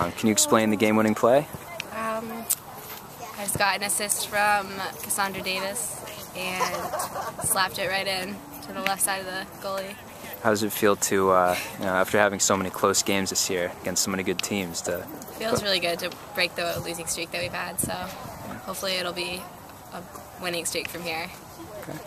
Can you explain the game-winning play? I just got an assist from Cassandra Davis and slapped it right in to the left side of the goalie. How does it feel to, after having so many close games this year against so many good teams, to... It feels really good to break the losing streak that we've had, so hopefully it'll be a winning streak from here. Okay.